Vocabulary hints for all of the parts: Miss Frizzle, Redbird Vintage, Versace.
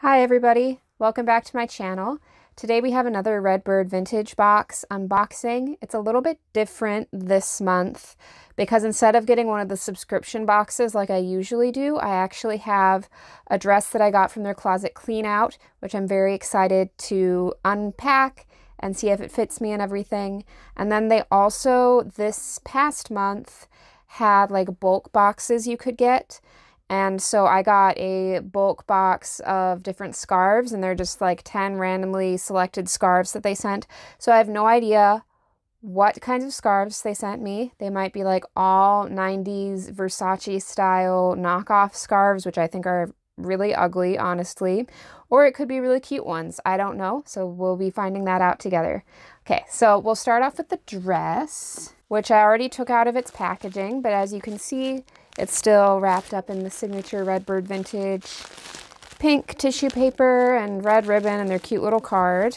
Hi everybody, welcome back to my channel. Today we have another Redbird Vintage box unboxing. It's a little bit different this month because instead of getting one of the subscription boxes like I usually do, I actually have a dress that I got from their closet clean out, which I'm very excited to unpack and see if it fits me and everything. And then they also, this past month, had like bulk boxes you could get. And so I got a bulk box of different scarves, and they're just like 10 randomly selected scarves that they sent. So I have no idea what kinds of scarves they sent me. They might be like all 90s Versace style knockoff scarves, which I think are really ugly, honestly. Or it could be really cute ones. I don't know. So we'll be finding that out together. Okay, so we'll start off with the dress, which I already took out of its packaging, but as you can see, it's still wrapped up in the signature Redbird Vintage pink tissue paper and red ribbon and their cute little card.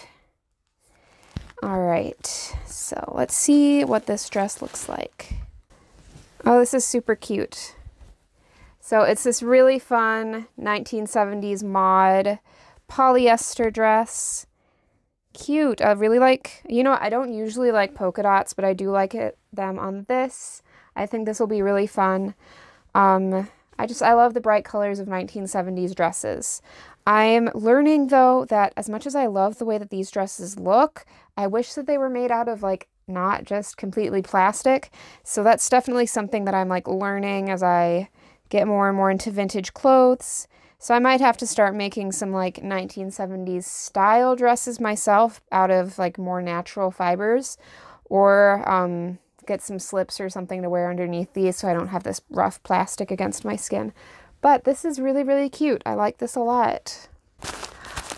All right, so let's see what this dress looks like. Oh, this is super cute. So it's this really fun 1970s mod polyester dress. Cute. I really like, you know, I don't usually like polka dots, but I do like them on this. I think this will be really fun. I love the bright colors of 1970s dresses. I'm learning though that as much as I love the way that these dresses look, I wish that they were made out of like not just completely plastic. So that's definitely something that I'm like learning as I get more and more into vintage clothes. So I might have to start making some like 1970s style dresses myself out of like more natural fibers, or get some slips or something to wear underneath these so I don't have this rough plastic against my skin. But this is really, really cute. I like this a lot.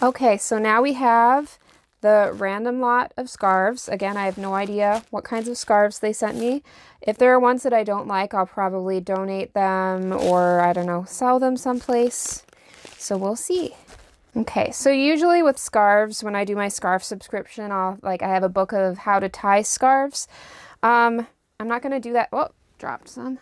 Okay, so now we have the random lot of scarves. Again, I have no idea what kinds of scarves they sent me. If there are ones that I don't like, I'll probably donate them or, I don't know, sell them someplace. So we'll see. Okay, so usually with scarves, when I do my scarf subscription, I have a book of how to tie scarves. I'm not going to do that. Oh, dropped some.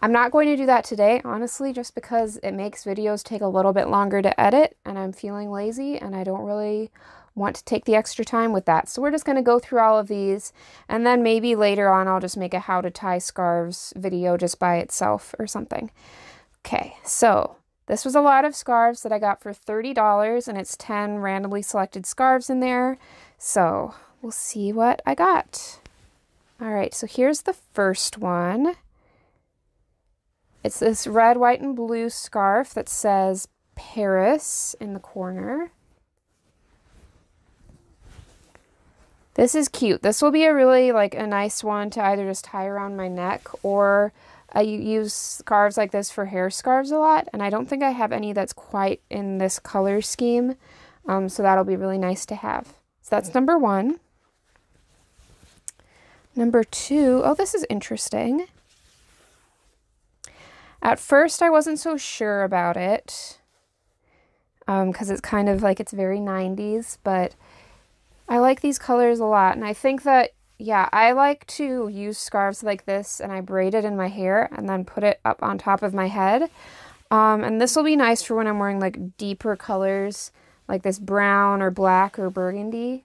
I'm not going to do that today, honestly, just because it makes videos take a little bit longer to edit and I'm feeling lazy and I don't really want to take the extra time with that. So we're just going to go through all of these, and then maybe later on I'll just make a how to tie scarves video just by itself or something. Okay, so this was a lot of scarves that I got for $30, and it's 10 randomly selected scarves in there. So we'll see what I got. All right, so here's the first one. It's this red, white, and blue scarf that says Paris in the corner. This is cute. This will be a really, like, a nice one to either just tie around my neck, or I use scarves like this for hair scarves a lot, and I don't think I have any that's quite in this color scheme, so that'll be really nice to have. So that's number one. Number two, oh, this is interesting. At first, I wasn't so sure about it because it's kind of like it's very 90s, but I like these colors a lot. And I think that, yeah, I like to use scarves like this, and I braid it in my hair and then put it up on top of my head. And this will be nice for when I'm wearing like deeper colors like this brown or black or burgundy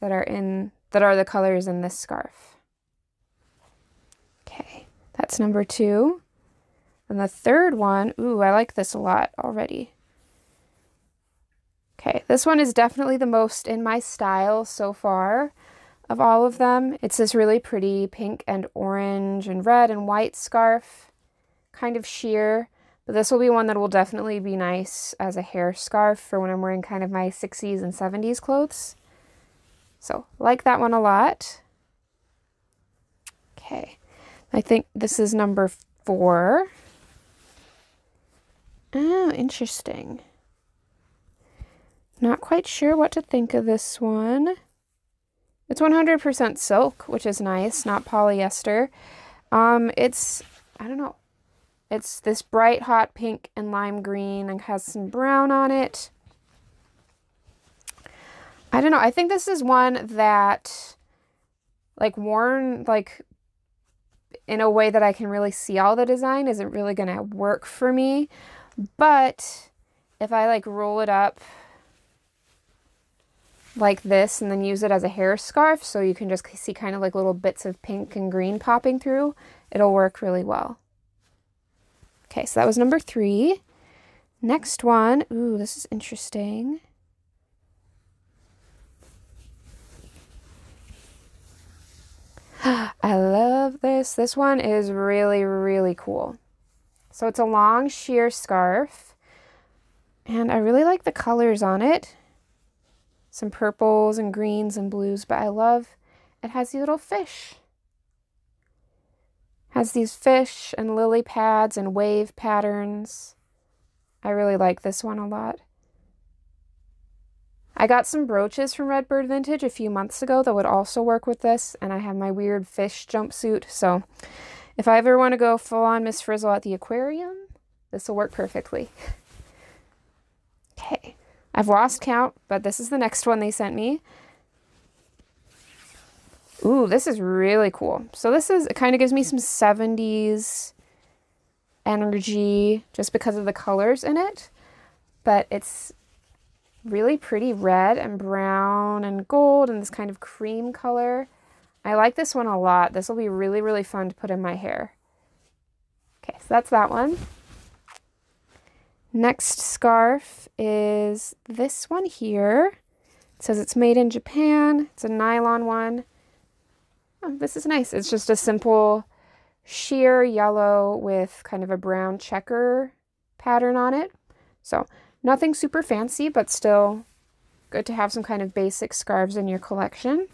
that are the colors in this scarf. Okay, that's number two. And the third one, ooh, I like this a lot already. Okay, this one is definitely the most in my style so far of all of them. It's this really pretty pink and orange and red and white scarf, kind of sheer. But this will be one that will definitely be nice as a hair scarf for when I'm wearing kind of my 60s and 70s clothes. So, like that one a lot. Okay, I think this is number four. Oh, interesting. Not quite sure what to think of this one. It's 100% silk, which is nice, not polyester. It's, I don't know, it's this bright hot pink and lime green and has some brown on it. I don't know, I think this is one that, like, worn, like, in a way that I can really see all the design isn't really going to work for me. But if I like roll it up like this and then use it as a hair scarf, so you can just see kind of like little bits of pink and green popping through, it'll work really well. Okay, so that was number 3. Next one, ooh, this is interesting. I love this. This one is really, really cool. So it's a long sheer scarf, and I really like the colors on it. Some purples and greens and blues, but I love it has these little fish. Has these fish and lily pads and wave patterns. I really like this one a lot. I got some brooches from Redbird Vintage a few months ago that would also work with this, and I have my weird fish jumpsuit, so if I ever want to go full-on Miss Frizzle at the aquarium, this will work perfectly. Okay, I've lost count, but this is the next one they sent me. Ooh, this is really cool. So this is, it kind of gives me some 70s energy just because of the colors in it, but it's really pretty red and brown and gold and this kind of cream color. I like this one a lot. This will be really, really fun to put in my hair. Okay, so that's that one. Next scarf is this one here. It says it's made in Japan. It's a nylon one. Oh, this is nice. It's just a simple sheer yellow with kind of a brown checker pattern on it. So nothing super fancy, but still good to have some kind of basic scarves in your collection.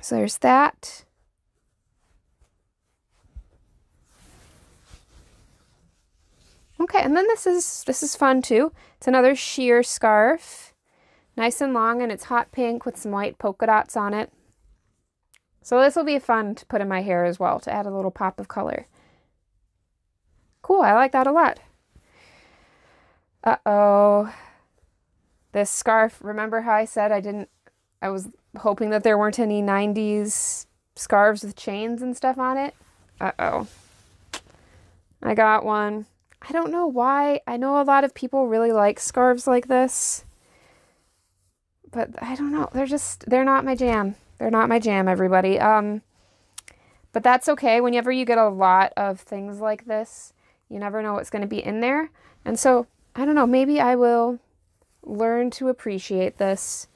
So there's that. Okay, and then this is fun too. It's another sheer scarf. Nice and long, and it's hot pink with some white polka dots on it. So this will be fun to put in my hair as well, to add a little pop of color. Cool, I like that a lot. Uh-oh, this scarf, remember how I said I was hoping that there weren't any 90s scarves with chains and stuff on it? Uh-oh, I got one. I don't know why. I know a lot of people really like scarves like this, but I don't know. They're not my jam. They're not my jam, everybody. But that's okay. Whenever you get a lot of things like this, you never know what's going to be in there. And so, I don't know, maybe I will learn to appreciate this,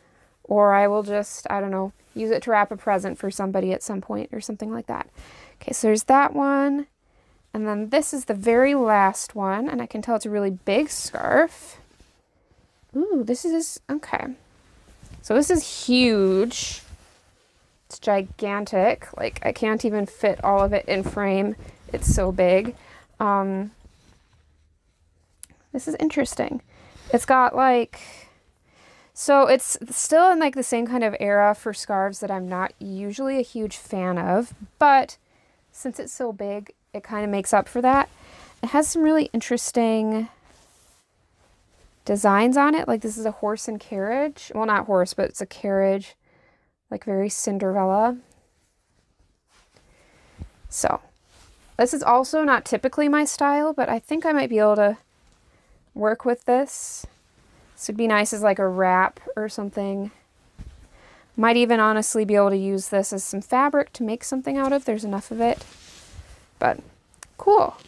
or I will just, I don't know, use it to wrap a present for somebody at some point or something like that. Okay, so there's that one. And then this is the very last one, and I can tell it's a really big scarf. Ooh, this is, okay. So this is huge. It's gigantic. Like, I can't even fit all of it in frame. It's so big. This is interesting. It's got like, so it's still in like the same kind of era for scarves that I'm not usually a huge fan of, but since it's so big, it kind of makes up for that. It has some really interesting designs on it. Like this is a horse and carriage. Well, not horse, but it's a carriage, like very Cinderella. So this is also not typically my style, but I think I might be able to work with this. This would be nice as like a wrap or something. Might even honestly be able to use this as some fabric to make something out of. There's enough of it, but cool.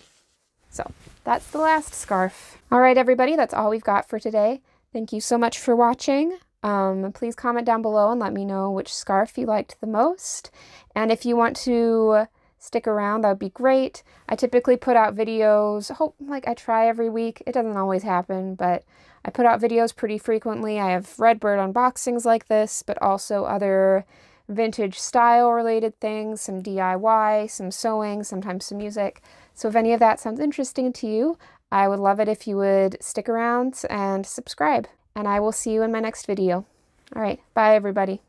So that's the last scarf. All right, everybody, that's all we've got for today. Thank you so much for watching. Please comment down below and let me know which scarf you liked the most. And if you want to stick around, that would be great. I typically put out videos, I try every week. It doesn't always happen, but I put out videos pretty frequently. I have Redbird unboxings like this, but also other vintage style related things, some DIY, some sewing, sometimes some music. So if any of that sounds interesting to you, I would love it if you would stick around and subscribe. And I will see you in my next video. All right, bye everybody.